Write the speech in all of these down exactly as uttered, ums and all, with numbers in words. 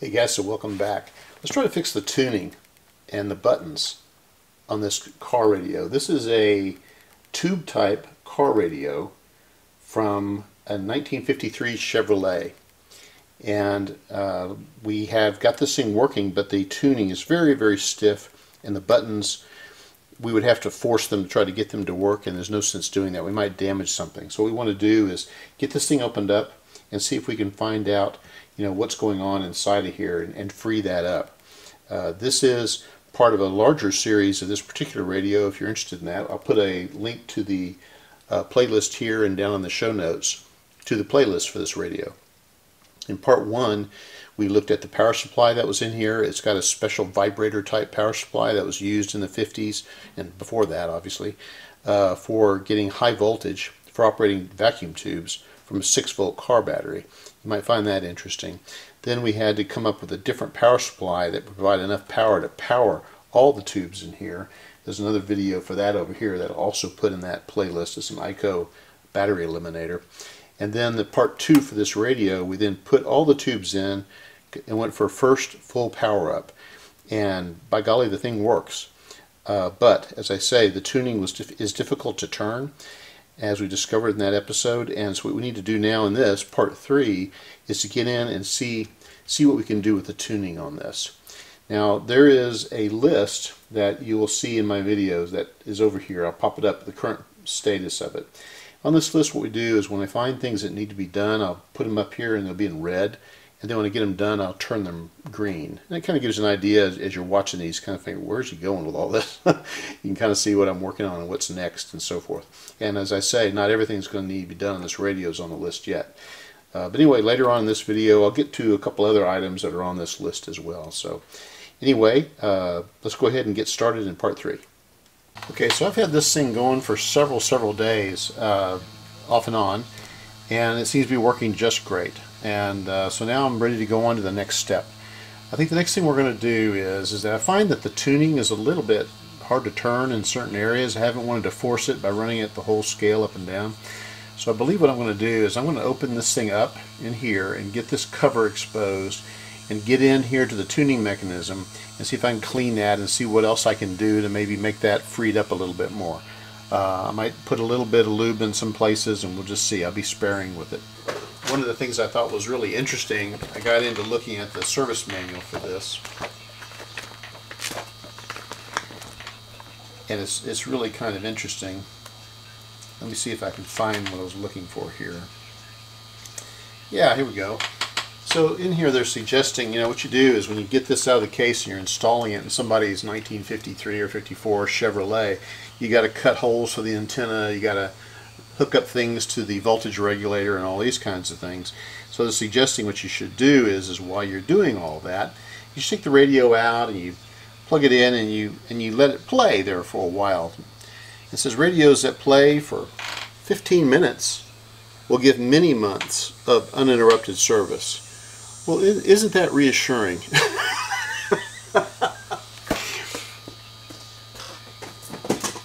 Hey guys, so welcome back. Let's try to fix the tuning and the buttons on this car radio. This is a tube type car radio from a nineteen fifty-three Chevrolet, and uh, we have got this thing working, but the tuning is very very stiff, and the buttons, we would have to force them to try to get them to work, and there's no sense doing that. We might damage something. So what we want to do is get this thing opened up and see if we can find out, you know, what's going on inside of here and, and free that up. Uh, this is part of a larger series of this particular radio. If you're interested in that, I'll put a link to the uh, playlist here and down in the show notes to the playlist for this radio. In part one, we looked at the power supply that was in here. It's got a special vibrator type power supply that was used in the fifties and before that, obviously, uh, for getting high voltage for operating vacuum tubes from a six volt car battery. You might find that interesting. Then we had to come up with a different power supply that provided enough power to power all the tubes in here. There's another video for that over here that I'll also put in that playlist. It's an I C O battery eliminator. And then the part two for this radio, we then put all the tubes in and went for first full power up. And by golly, the thing works. Uh, but as I say, the tuning was dif- is difficult to turn, as we discovered in that episode. And so what we need to do now in this part three is to get in and see see what we can do with the tuning on this. Now, there is a list that you will see in my videos that is over here. I'll pop it up, the current status of it. On this list, what we do is when I find things that need to be done, I'll put them up here and they'll be in red. And then when I get them done, I'll turn them green. And it kind of gives you an idea as, as you're watching these, kind of think, where's he going with all this? You can kind of see what I'm working on and what's next and so forth. And as I say, not everything's going to need to be done on this radio is on the list yet. Uh, but anyway, later on in this video, I'll get to a couple other items that are on this list as well. So anyway, uh, let's go ahead and get started in part three. Okay, so I've had this thing going for several, several days, uh, off and on, and it seems to be working just great. And uh, so now I'm ready to go on to the next step. I think the next thing we're going to do is, is that I find that the tuning is a little bit hard to turn in certain areas. I haven't wanted to force it by running it the whole scale up and down. So I believe what I'm going to do is I'm going to open this thing up in here and get this cover exposed and get in here to the tuning mechanism and see if I can clean that and see what else I can do to maybe make that freed up a little bit more. Uh, I might put a little bit of lube in some places and we'll just see. I'll be sparing with it. One of the things I thought was really interesting, I got into looking at the service manual for this. And it's, it's really kind of interesting. Let me see if I can find what I was looking for here. Yeah, here we go. So in here they're suggesting, you know, what you do is when you get this out of the case and you're installing it in somebody's nineteen fifty-three or fifty-four Chevrolet, you got to cut holes for the antenna, you got to hook up things to the voltage regulator and all these kinds of things. So they're suggesting what you should do is, is while you're doing all that, you take the radio out and you plug it in and you, and you let it play there for a while. It says radios that play for fifteen minutes will give many months of uninterrupted service. Well, isn't that reassuring?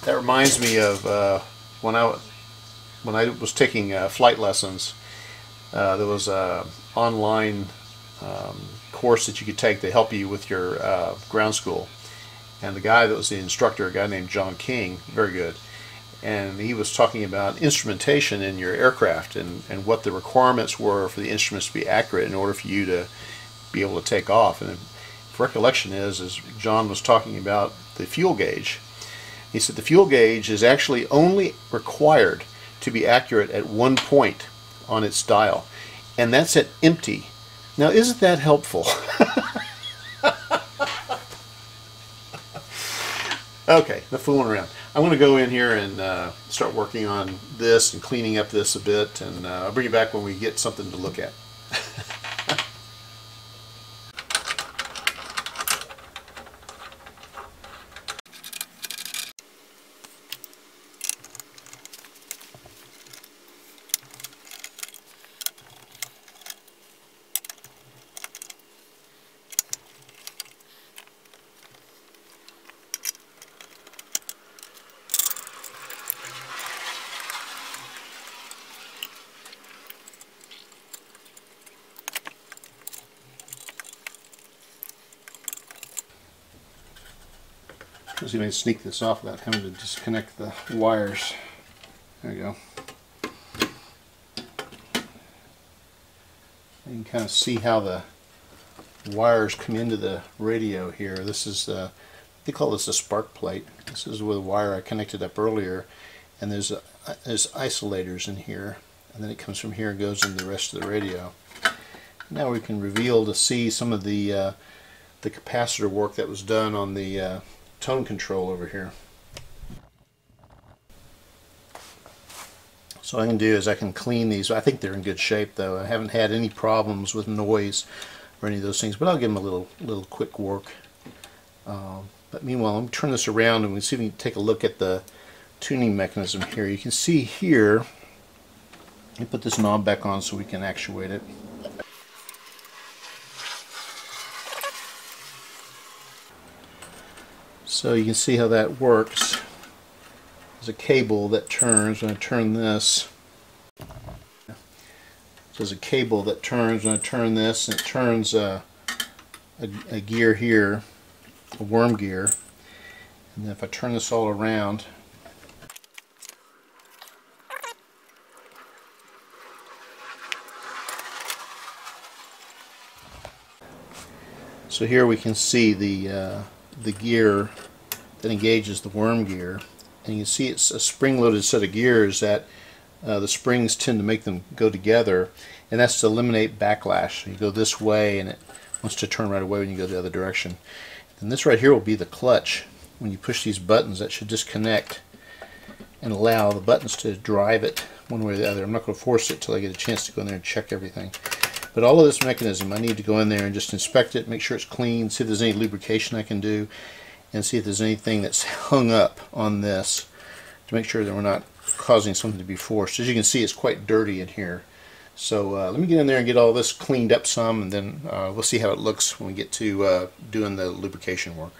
That reminds me of uh, when I when I was taking uh, flight lessons. Uh, there was an online um, course that you could take to help you with your uh, ground school, and the guy that was the instructor, a guy named John King, very good, and he was talking about instrumentation in your aircraft and, and what the requirements were for the instruments to be accurate in order for you to be able to take off. And if recollection is, is John was talking about the fuel gauge. He said the fuel gauge is actually only required to be accurate at one point on its dial, and that's at empty. Now isn't that helpful? Okay, enough fooling around. I'm going to go in here and uh, start working on this and cleaning up this a bit, and uh, I'll bring you back when we get something to look at. Let's see if I can sneak this off without having to disconnect the wires. There we go. You can kind of see how the wires come into the radio here. This is, uh, they call this a spark plate. This is with a wire I connected up earlier, and there's, uh, there's isolators in here, and then it comes from here and goes into the rest of the radio. Now we can reveal to see some of the uh, the capacitor work that was done on the uh, tone control over here. So what I can do is I can clean these. I think they're in good shape though. I haven't had any problems with noise or any of those things, but I'll give them a little little quick work. Um, but meanwhile, I'm turn this around and we see if we can take a look at the tuning mechanism here. You can see here, I put this knob back on so we can actuate it. So you can see how that works. There's a cable that turns when I turn this. So there's a cable that turns when I turn this, and it turns a, a, a gear here, a worm gear. And then if I turn this all around, so here we can see the uh, the gear that engages the worm gear, and you can see it's a spring-loaded set of gears that uh, the springs tend to make them go together, and that's to eliminate backlash. So you go this way and it wants to turn right away when you go the other direction. And this right here will be the clutch. When you push these buttons, that should disconnect and allow the buttons to drive it one way or the other. I'm not going to force it till I get a chance to go in there and check everything. But all of this mechanism, I need to go in there and just inspect it, make sure it's clean, see if there's any lubrication I can do, and see if there's anything that's hung up on this to make sure that we're not causing something to be forced. As you can see, it's quite dirty in here. So uh, let me get in there and get all this cleaned up some, and then uh, we'll see how it looks when we get to uh, doing the lubrication work.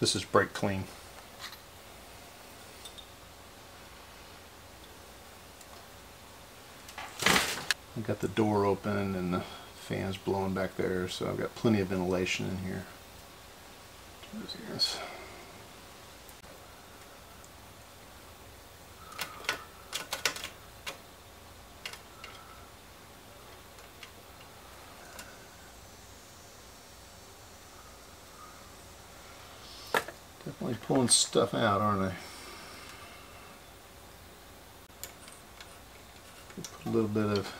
This is brake clean. I've got the door open and the fan's blowing back there, so I've got plenty of ventilation in here. Yes. Definitely pulling stuff out, aren't I? Put a little bit of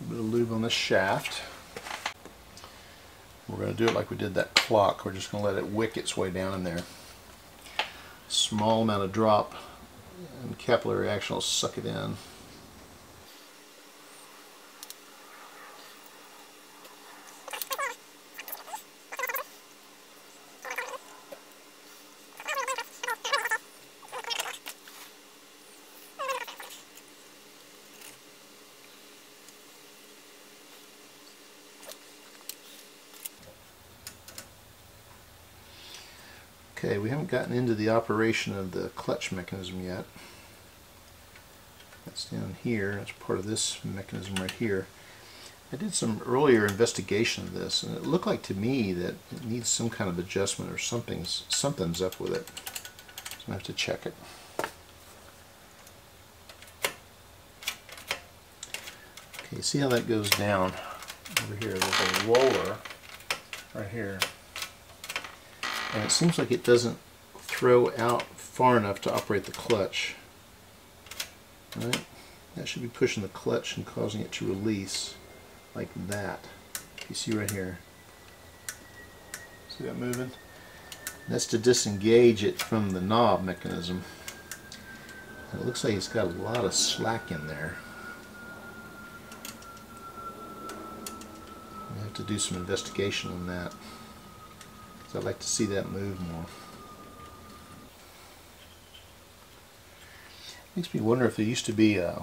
a bit of lube on this shaft. We're going to do it like we did that clock. We're just going to let it wick its way down in there. Small amount of drop, and capillary action will suck it in. Okay, we haven't gotten into the operation of the clutch mechanism yet. That's down here. That's part of this mechanism right here. I did some earlier investigation of this, and it looked like to me that it needs some kind of adjustment or something's something's up with it. So I have to check it. Okay, see how that goes down over here. There's a roller right here. And it seems like it doesn't throw out far enough to operate the clutch. Right? That should be pushing the clutch and causing it to release like that. You see right here. See that moving? That's to disengage it from the knob mechanism. It looks like it's got a lot of slack in there. I have to do some investigation on that, because I'd like to see that move more. Makes me wonder if there used to be a,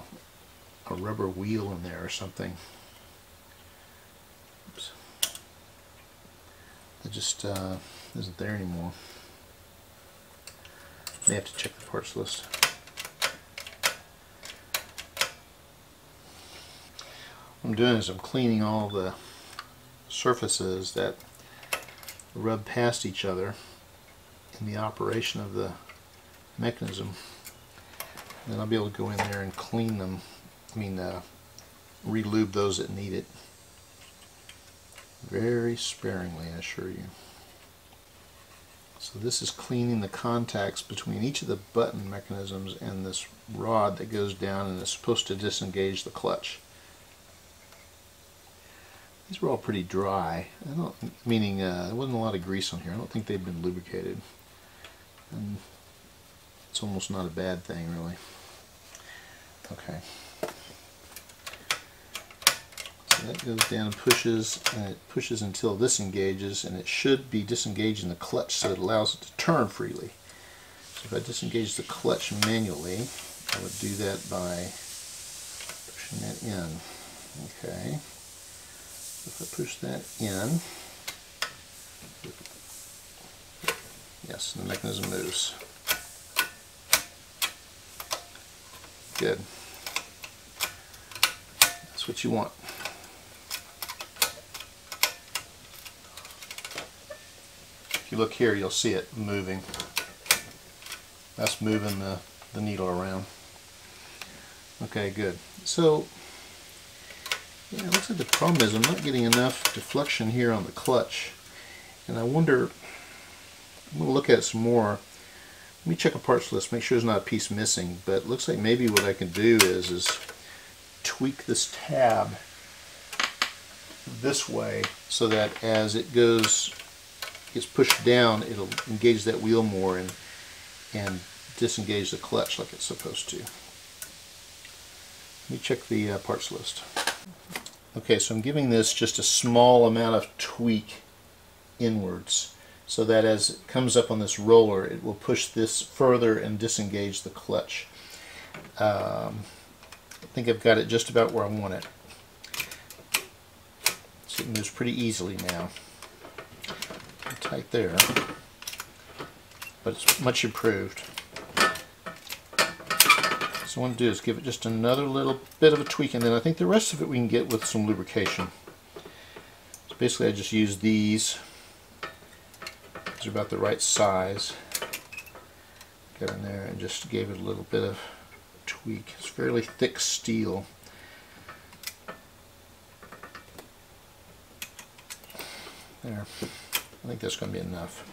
a rubber wheel in there or something. Oops. It just uh, isn't there anymore. May have to check the parts list. What I'm doing is I'm cleaning all the surfaces that rub past each other in the operation of the mechanism. Then I'll be able to go in there and clean them. I mean, uh, re-lube those that need it. Very sparingly, I assure you. So this is cleaning the contacts between each of the button mechanisms and this rod that goes down and is supposed to disengage the clutch. These were all pretty dry. I don't, meaning uh, there wasn't a lot of grease on here. I don't think they've been lubricated. And it's almost not a bad thing, really. Okay. So that goes down and pushes, and it pushes until this engages, and it should be disengaging the clutch so it allows it to turn freely. So if I disengage the clutch manually, I would do that by pushing that in. Okay. So if I push that in, yes, the mechanism moves. Good. That's what you want. If you look here, you'll see it moving. That's moving the, the needle around. Okay, good. So, yeah, it looks like the problem is I'm not getting enough deflection here on the clutch. And I wonder, I'm going to look at it some more. Let me check a parts list, make sure there's not a piece missing, but it looks like maybe what I can do is, is tweak this tab this way so that as it goes, gets pushed down, it'll engage that wheel more and, and disengage the clutch like it's supposed to. Let me check the uh, parts list. Okay, so I'm giving this just a small amount of tweak inwards, so that as it comes up on this roller, it will push this further and disengage the clutch. Um, I think I've got it just about where I want it. So it moves pretty easily now. Tight there, but it's much improved. So what I want to do is give it just another little bit of a tweak, and then I think the rest of it we can get with some lubrication. So basically I just use these. About the right size. Got in there and just gave it a little bit of tweak. It's fairly thick steel. There. I think that's going to be enough.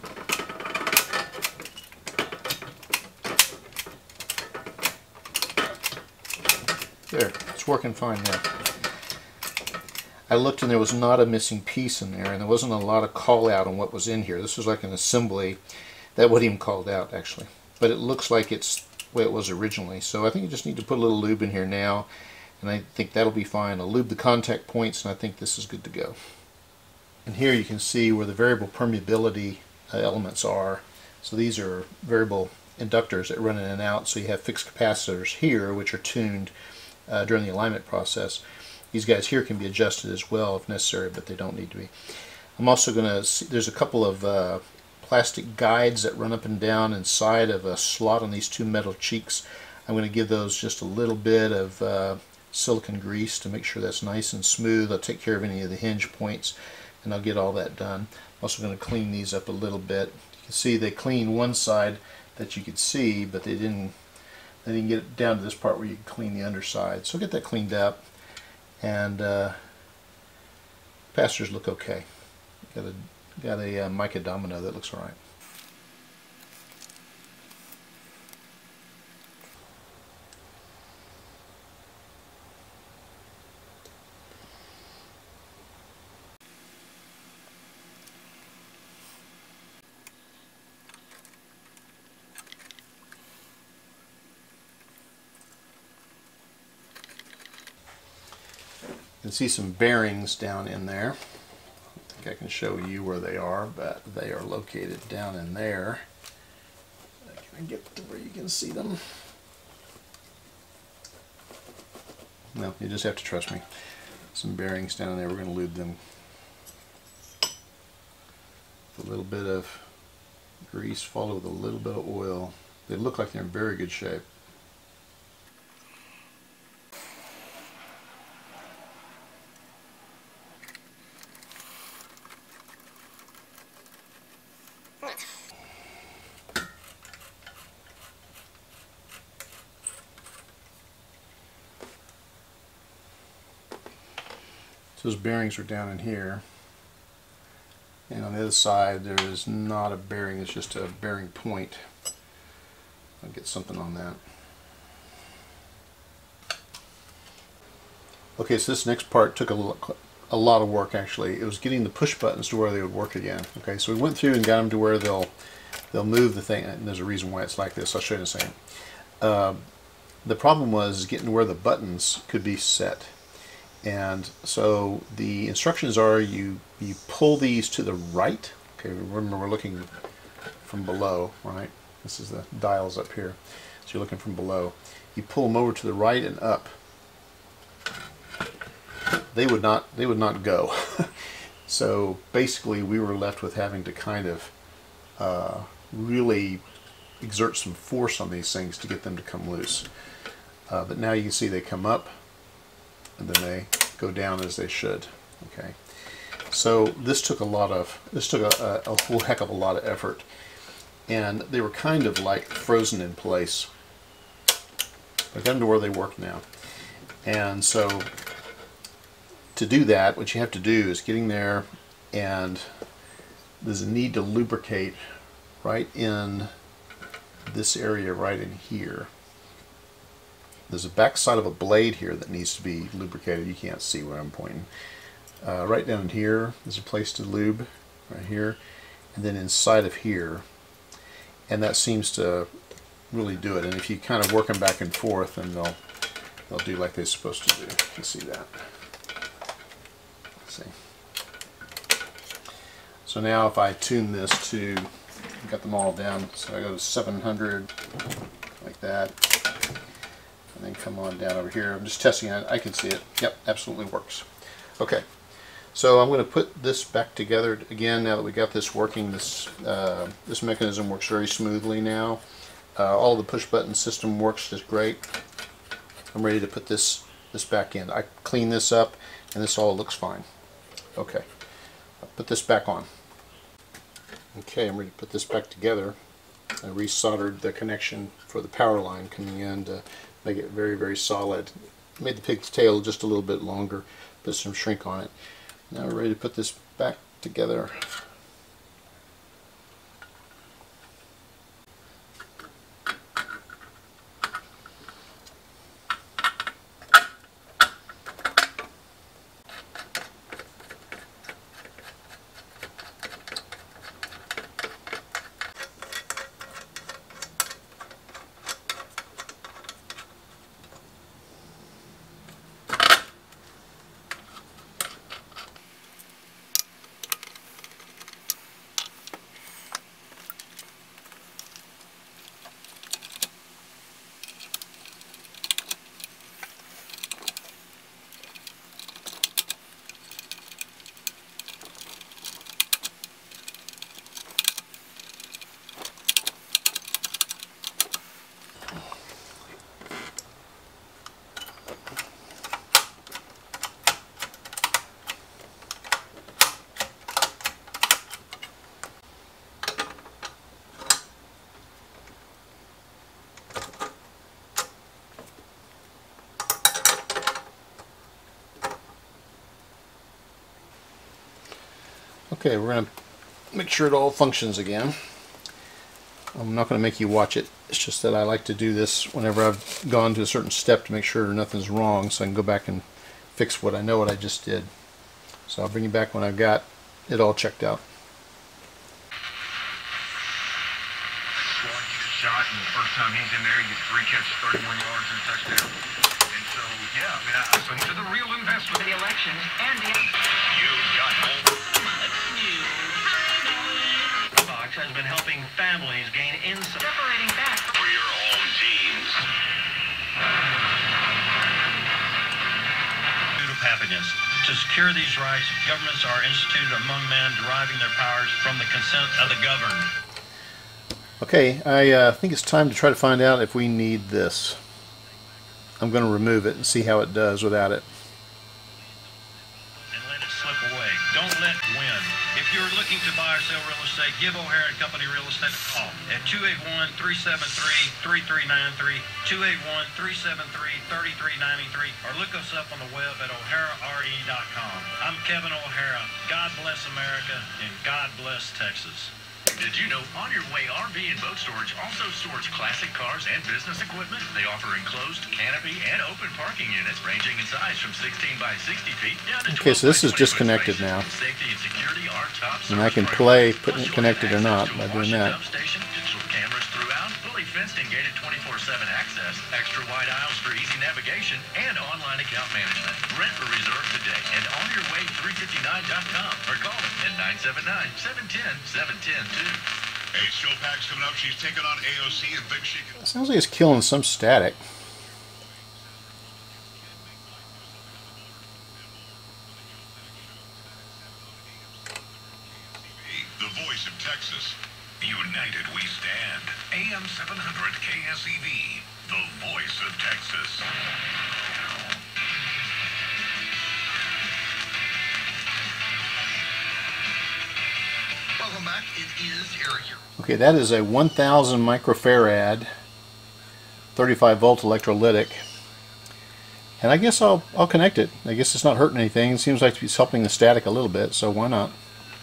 There. It's working fine now. I looked and there was not a missing piece in there, and there wasn't a lot of call out on what was in here. This was like an assembly that wasn't even called out, actually. But it looks like it's the way it was originally. So I think you just need to put a little lube in here now, and I think that'll be fine. I'll lube the contact points, and I think this is good to go. And here you can see where the variable permeability elements are. So these are variable inductors that run in and out. So you have fixed capacitors here, which are tuned uh, during the alignment process. These guys here can be adjusted as well if necessary, but they don't need to be. I'm also going to see, there's a couple of uh, plastic guides that run up and down inside of a slot on these two metal cheeks. I'm going to give those just a little bit of uh, silicone grease to make sure that's nice and smooth. I'll take care of any of the hinge points, and I'll get all that done. I'm also going to clean these up a little bit. You can see they cleaned one side that you could see, but they didn't, they didn't get it down to this part where you can clean the underside. So I'll get that cleaned up. And uh, capacitors look okay. Got a got a uh, mica domino that looks all right. You can see some bearings down in there. I think I can show you where they are, but they are located down in there. Can I get to where you can see them? No, you just have to trust me. Some bearings down there. We're going to lube them with a little bit of grease, followed with a little bit of oil. They look like they're in very good shape. Those bearings are down in here, and on the other side there is not a bearing, it's just a bearing point. I'll get something on that. Okay, so this next part took a lot, a lot of work actually. It was getting the push buttons to where they would work again. Okay, so we went through and got them to where they'll they'll move the thing, and there's a reason why it's like this. I'll show you in a second. Uh, the problem was getting to where the buttons could be set. And so the instructions are you you pull these to the right. Okay, remember we're looking from below, right? This is the dials up here. So you're looking from below. You pull them over to the right and up. They would not they would not go. So basically we were left with having to kind of uh, really exert some force on these things to get them to come loose. Uh, but now you can see they come up. And then they go down as they should. Okay, so this took a lot of this took a, a, a whole heck of a lot of effort, and they were kind of like frozen in place. I got them to where they work now, and so to do that, what you have to do is getting there, and there's a need to lubricate right in this area, right in here. There's a back side of a blade here that needs to be lubricated. You can't see where I'm pointing. Uh, right down here is a place to lube, right here, and then inside of here. And that seems to really do it. And if you kind of work them back and forth, then they'll they'll do like they're supposed to do. You can see that. Let's see. So now if I tune this to, I've got them all down. So I go to seven hundred like that. And then come on down over here. I'm just testing it. I can see it. Yep, absolutely works. Okay, so I'm going to put this back together again now that we got this working. This uh, this mechanism works very smoothly now. Uh, all the push button system works just great. I'm ready to put this this back in. I clean this up, and this all looks fine. Okay, I'll put this back on. Okay, I'm ready to put this back together. I resoldered the connection for the power line coming in to make it very, very solid. Made the pig's tail just a little bit longer, put some shrink on it. Now we're ready to put this back together. Okay, we're going to make sure it all functions again. I'm not going to make you watch it. It's just that I like to do this whenever I've gone to a certain step to make sure nothing's wrong so I can go back and fix what I know what I just did. So I'll bring you back when I've got it all checked out. Shot, and the first time he's in there, he gets three catches, thirty-one yards and a touchdown. And so, yeah, man. Now listen to the real investment. The election and the... You've got old... Fox has been helping families gain insight. Separating back for your own teams. Pursuit of happiness. To secure these rights, governments are instituted among men, deriving their powers from the consent of the governed. Okay, I uh, think it's time to try to find out if we need this. I'm going to remove it and see how it does without it. And let it slip away. Don't let win. If you're looking to buy or sell real estate, give O'Hara and Company Real Estate a call at two eight one, three seven three, three three nine three, two eight one, three seven three, three three nine three, or look us up on the web at O'Hara R E dot com. I'm Kevin O'Hara. God bless America and God bless Texas. Did you know On Your Way R V and Boat Storage also stores classic cars and business equipment? They offer enclosed, canopy, and open parking units ranging in size from sixteen by sixty feet down to twelve by twenty. Okay, so this is disconnected now. Safety and security are top. And I can play putting it connected or not by doing that. Digital cameras throughout, fully fenced and gated twenty-four seven access, extra wide aisles for easy navigation, and online account management. Rent or reserve today at on your way three fifty-nine dot com or call them at nine seven nine, seven one zero, seven one zero. Hey, show pack's coming up. She's taking on A O C and Big Chicken. It sounds like it's killing some static. The voice of Texas. United we stand. A M seven hundred K S E V. The voice of Texas. Welcome back. It is Eric here. Okay, that is a one thousand microfarad, thirty-five volt electrolytic, and I guess I'll I'll connect it. I guess it's not hurting anything. It seems like it's helping the static a little bit, so why not?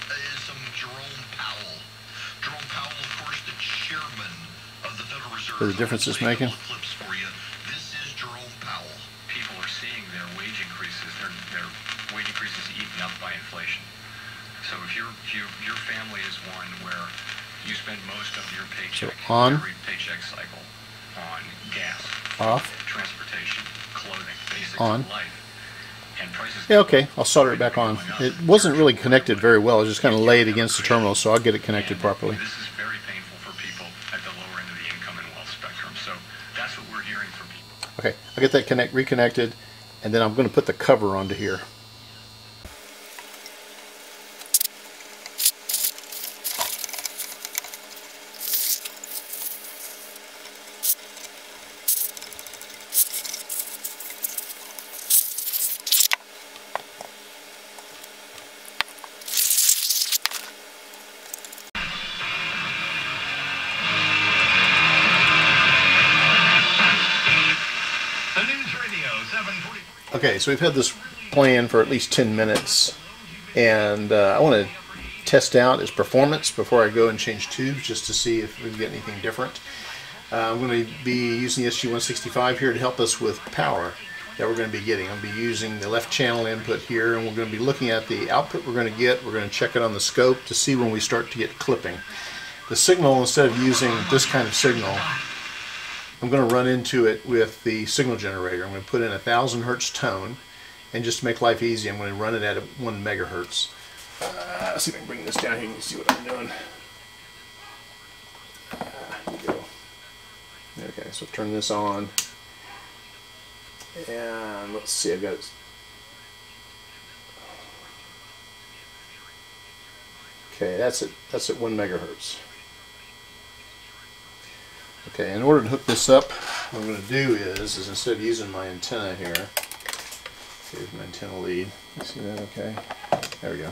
That is some Jerome Powell. Jerome Powell, of course, the chairman of the Federal Reserve. For the difference it's making. So on every paycheck cycle, on gas, off, transportation, clothing, basics on of life, and prices. Yeah, okay, I'll solder it back on. It wasn't really connected very well. It was just kind of laid against the terminal, so I'll get it connected properly. This is very painful for people at the lower end of the income and wealth spectrum. So that's what we're hearing from people. Okay, I'll get that connect reconnected, and then I'm going to put the cover onto here. Okay, so we've had this plan for at least ten minutes, and uh, I want to test out its performance before I go and change tubes just to see if we can get anything different. Uh, I'm going to be using the S G one sixty-five here to help us with power that we're going to be getting. I'm going to be using the left channel input here, and we're going to be looking at the output we're going to get. We're going to check it on the scope to see when we start to get clipping. The signal, instead of using this kind of signal, I'm going to run into it with the signal generator. I'm going to put in a thousand hertz tone, and just to make life easy, I'm going to run it at one megahertz. Uh, let's see if I can bring this down here and you can see what I'm doing. Uh, here we go. Okay, so turn this on, and let's see. I've got it. Okay, that's it. That's at one megahertz. Okay, in order to hook this up, what I'm going to do is, is instead of using my antenna here, here's my antenna lead. You see that? Okay. There we go.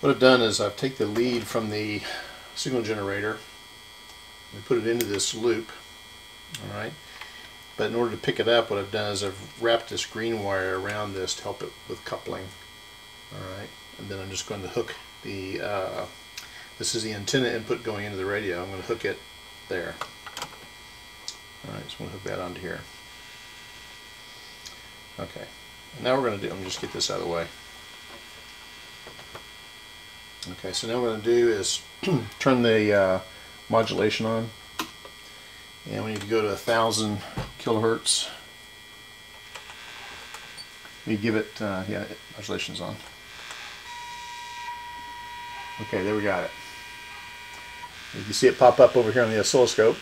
What I've done is I've taken the lead from the signal generator and put it into this loop. All right. But in order to pick it up, what I've done is I've wrapped this green wire around this to help it with coupling. All right. And then I'm just going to hook the. Uh, this is the antenna input going into the radio. I'm going to hook it there. Alright, just want to hook that onto here. Okay, now we're going to do, I'm just get this out of the way. Okay, so now what I'm going to do is turn the uh, modulation on, and we need to go to a thousand kilohertz. You give it, uh, yeah, modulation's on. Okay, there we got it. You can see it pop up over here on the oscilloscope.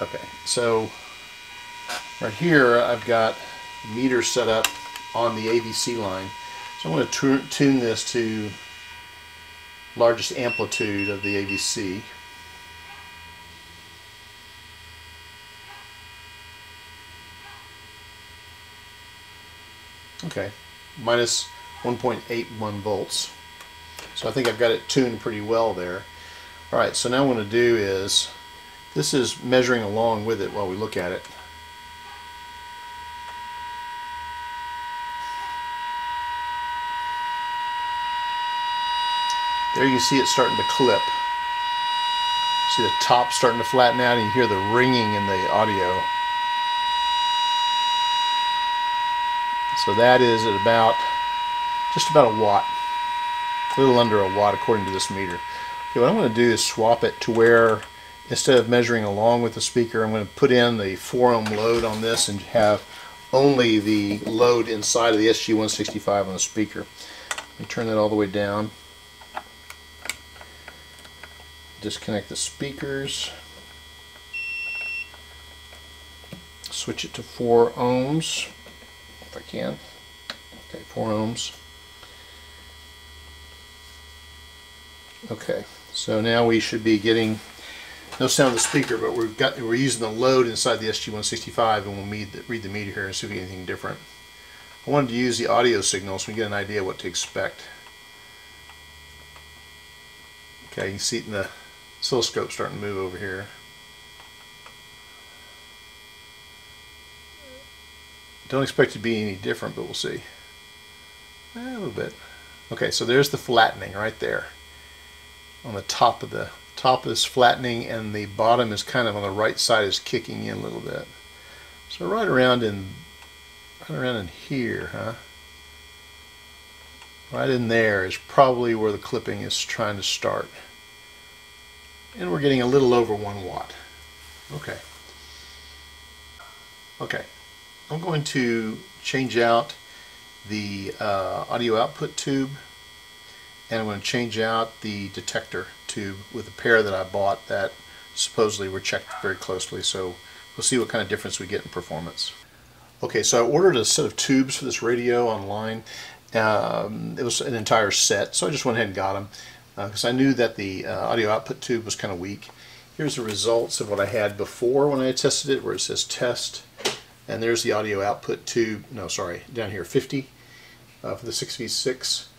Okay, so right here I've got meter set up on the A V C line. So I'm going to tune this to largest amplitude of the A V C. Okay, minus one point eight one volts. So I think I've got it tuned pretty well there. Alright, so now what I'm going to do is, this is measuring along with it while we look at it. There you can see it starting to clip. See the top starting to flatten out, and you hear the ringing in the audio. So that is at about, just about a watt, a little under a watt according to this meter. Okay, what I'm going to do is swap it to where, instead of measuring along with the speaker, I'm going to put in the four ohm load on this and have only the load inside of the S G one sixty-five on the speaker. Let me turn that all the way down. Disconnect the speakers. Switch it to four ohms. If I can. Okay, four ohms. Okay, so now we should be getting no sound of the speaker, but we've got, we're using the load inside the S G one sixty-five, and we'll read the, read the meter here and see if we get anything different. I wanted to use the audio signal so we get an idea what to expect. Okay, you can see it in the oscilloscope starting to move over here. Don't expect it to be any different, but we'll see. A little bit. Okay, so there's the flattening right there. On the top of the top is flattening, and the bottom is kind of on the right side is kicking in a little bit. So right around in right around in here, huh? Right in there is probably where the clipping is trying to start. And we're getting a little over one watt. Okay. Okay. I'm going to change out the uh, audio output tube, and I'm going to change out the detector tube with a pair that I bought that supposedly were checked very closely, so we'll see what kind of difference we get in performance. Okay, so I ordered a set of tubes for this radio online. Um, it was an entire set, so I just went ahead and got them because uh, I knew that the uh, audio output tube was kind of weak. Here's the results of what I had before when I tested it, where it says test. And there's the audio output tube, no sorry, down here, fifty uh, for the six V six.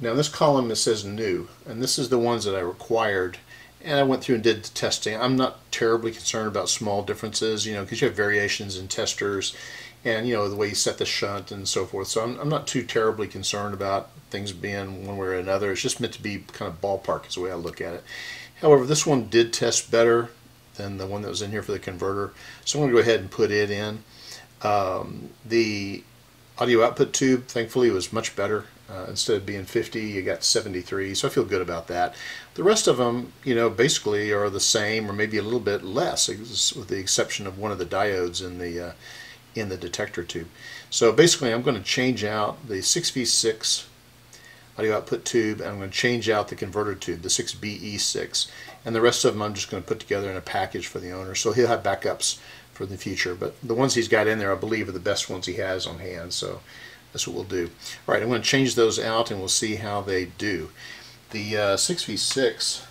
Now this column, it says new, and this is the ones that I required, and I went through and did the testing. I'm not terribly concerned about small differences, you know, because you have variations in testers and, you know, the way you set the shunt and so forth. So I'm, I'm not too terribly concerned about things being one way or another. It's just meant to be kind of ballpark is the way I look at it. However, this one did test better than the one that was in here for the converter, so I'm going to go ahead and put it in. Um, the audio output tube, thankfully, was much better. Uh, instead of being fifty, you got seventy-three, so I feel good about that. The rest of them, you know, basically are the same, or maybe a little bit less, with the exception of one of the diodes in the uh, in the detector tube. So basically, I'm going to change out the six V six audio output tube, and I'm going to change out the converter tube, the six B E six, and the rest of them I'm just going to put together in a package for the owner, so he'll have backups for the future, but the ones he's got in there I believe are the best ones he has on hand, so that's what we'll do. Alright, I'm going to change those out and we'll see how they do. The uh, six V six,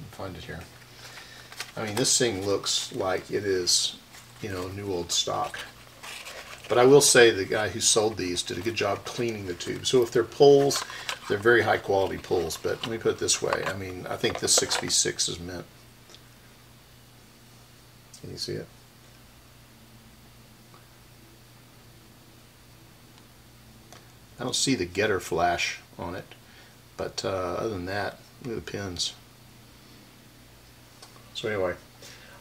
let me find it here. I mean, this thing looks like it is, you know, new old stock. But I will say the guy who sold these did a good job cleaning the tube. So if they're pulls, they're very high quality pulls, but let me put it this way. I mean, I think this six V six is mint. Can you see it? I don't see the getter flash on it, but uh, other than that, look at the pins. So anyway,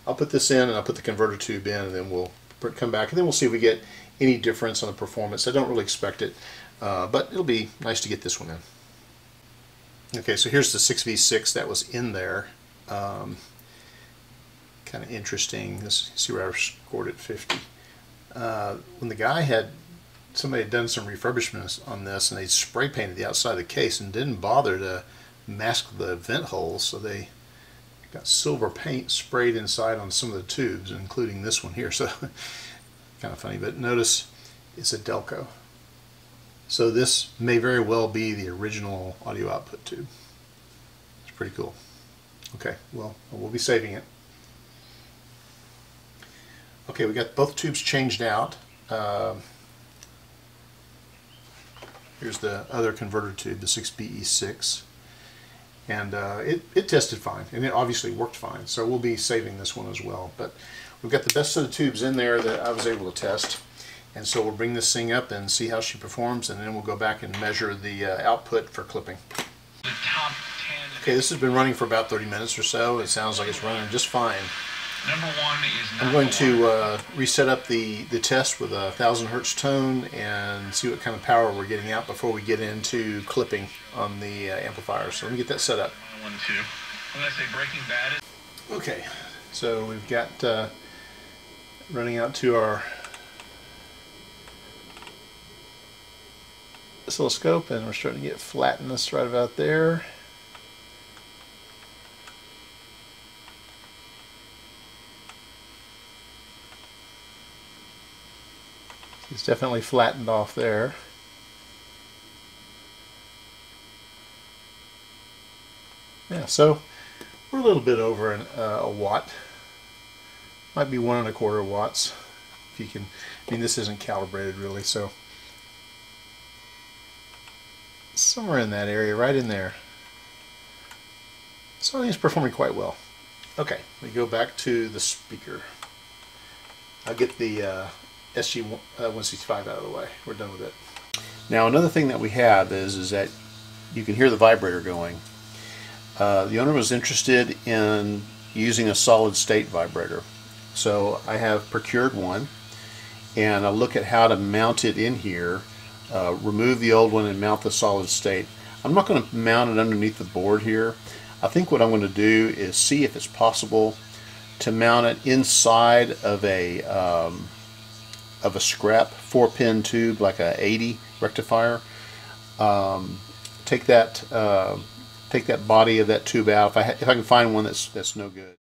I'll put this in and I'll put the converter tube in, and then we'll come back and then we'll see if we get any difference on the performance. I don't really expect it, uh, but it'll be nice to get this one in. Okay, so here's the six V six that was in there. Um, kind of interesting. Let's see where I scored at fifty. uh, when the guy had, somebody had done some refurbishments on this, and they spray painted the outside of the case and didn't bother to mask the vent holes, so they got silver paint sprayed inside on some of the tubes, including this one here. So kind of funny, but notice it's a Delco. So this may very well be the original audio output tube. It's pretty cool. Okay, well, we'll be saving it. Okay, we got both tubes changed out. Uh, here's the other converter tube, the six B E six. And uh, it, it tested fine, and it obviously worked fine. So we'll be saving this one as well. But we've got the best of the tubes in there that I was able to test. And so we'll bring this thing up and see how she performs, and then we'll go back and measure the uh, output for clipping. Okay, this has been running for about thirty minutes or so. It sounds like it's running just fine. Number one is I'm going to uh, reset up the, the test with a one thousand hertz tone and see what kind of power we're getting out before we get into clipping on the uh, amplifier. So let me get that set up. One, two. I'm going to say breaking bad. Okay, so we've got uh, running out to our oscilloscope, and we're starting to get flatness right about there. It's definitely flattened off there. Yeah, so we're a little bit over an, uh, a watt. Might be one and a quarter watts. If you can, I mean, this isn't calibrated really, so somewhere in that area, right in there. So I think it's performing quite well. Okay, we go back to the speaker. I'll get the Uh, S G one sixty-five out of the way. We're done with it. Now another thing that we have is, is that you can hear the vibrator going. Uh, the owner was interested in using a solid state vibrator. So I have procured one, and I'll look at how to mount it in here, uh, remove the old one and mount the solid state. I'm not going to mount it underneath the board here. I think what I'm going to do is see if it's possible to mount it inside of a um, of a scrap four-pin tube, like a eighty rectifier. Um, take that, uh, take that body of that tube out. If I, ha if I can find one that's that's no good.